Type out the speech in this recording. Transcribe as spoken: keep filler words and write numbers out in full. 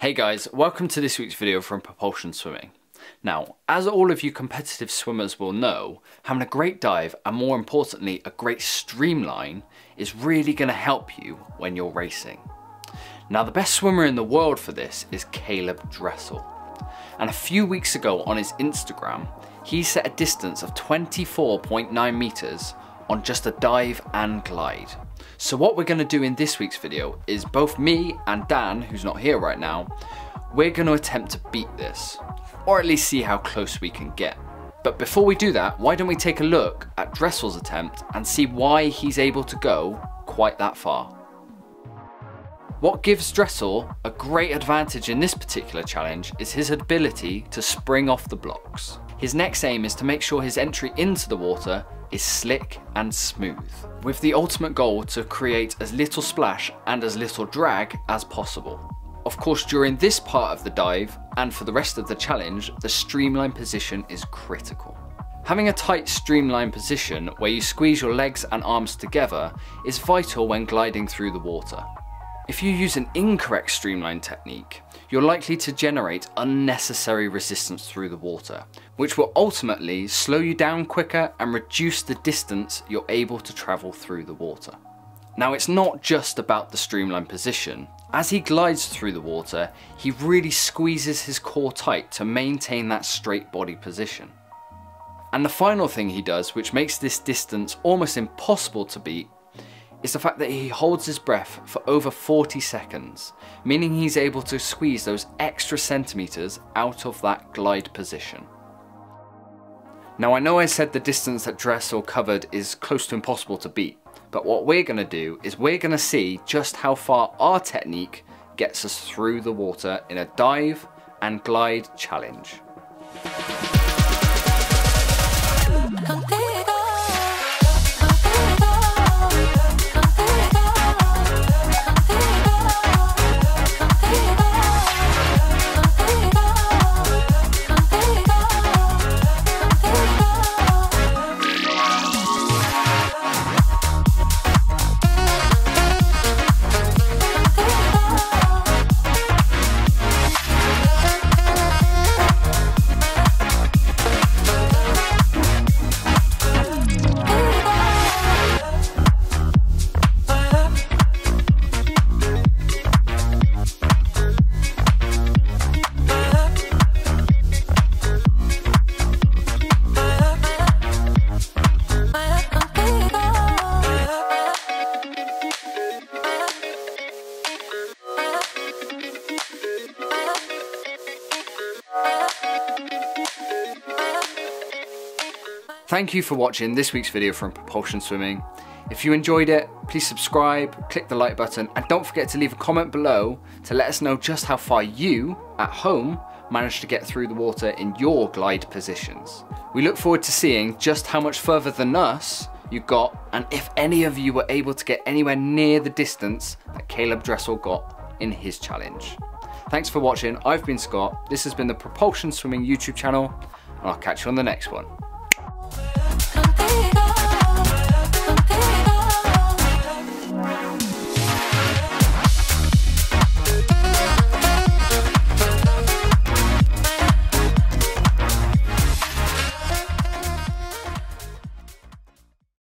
Hey guys, welcome to this week's video from Propulsion Swimming. Now, as all of you competitive swimmers will know, having a great dive and more importantly a great streamline is really going to help you when you're racing. Now the best swimmer in the world for this is Caeleb Dressel, and a few weeks ago on his Instagram he set a distance of twenty-four point nine meters on just a dive and glide. So what we're going to do in this week's video is both me and Dan, who's not here right now, we're going to attempt to beat this, or at least see how close we can get. But before we do that, why don't we take a look at Dressel's attempt and see why he's able to go quite that far. What gives Dressel a great advantage in this particular challenge is his ability to spring off the blocks. His next aim is to make sure his entry into the water is slick and smooth, with the ultimate goal to create as little splash and as little drag as possible. Of course, during this part of the dive and for the rest of the challenge, the streamline position is critical. Having a tight streamline position where you squeeze your legs and arms together is vital when gliding through the water. If you use an incorrect streamline technique, you're likely to generate unnecessary resistance through the water, which will ultimately slow you down quicker and reduce the distance you're able to travel through the water. Now it's not just about the streamline position. As he glides through the water, he really squeezes his core tight to maintain that straight body position. And the final thing he does, which makes this distance almost impossible to beat, is the fact that he holds his breath for over forty seconds, meaning he's able to squeeze those extra centimeters out of that glide position. Now I know I said the distance that Dressel covered is close to impossible to beat, but what we're going to do is we're going to see just how far our technique gets us through the water in a dive and glide challenge. Thank you for watching this week's video from Propulsion Swimming. If you enjoyed it, please subscribe, click the like button, and don't forget to leave a comment below to let us know just how far you, at home, managed to get through the water in your glide positions. We look forward to seeing just how much further than us you got, and if any of you were able to get anywhere near the distance that Caeleb Dressel got in his challenge. Thanks for watching, I've been Scott, this has been the Propulsion Swimming YouTube channel, and I'll catch you on the next one.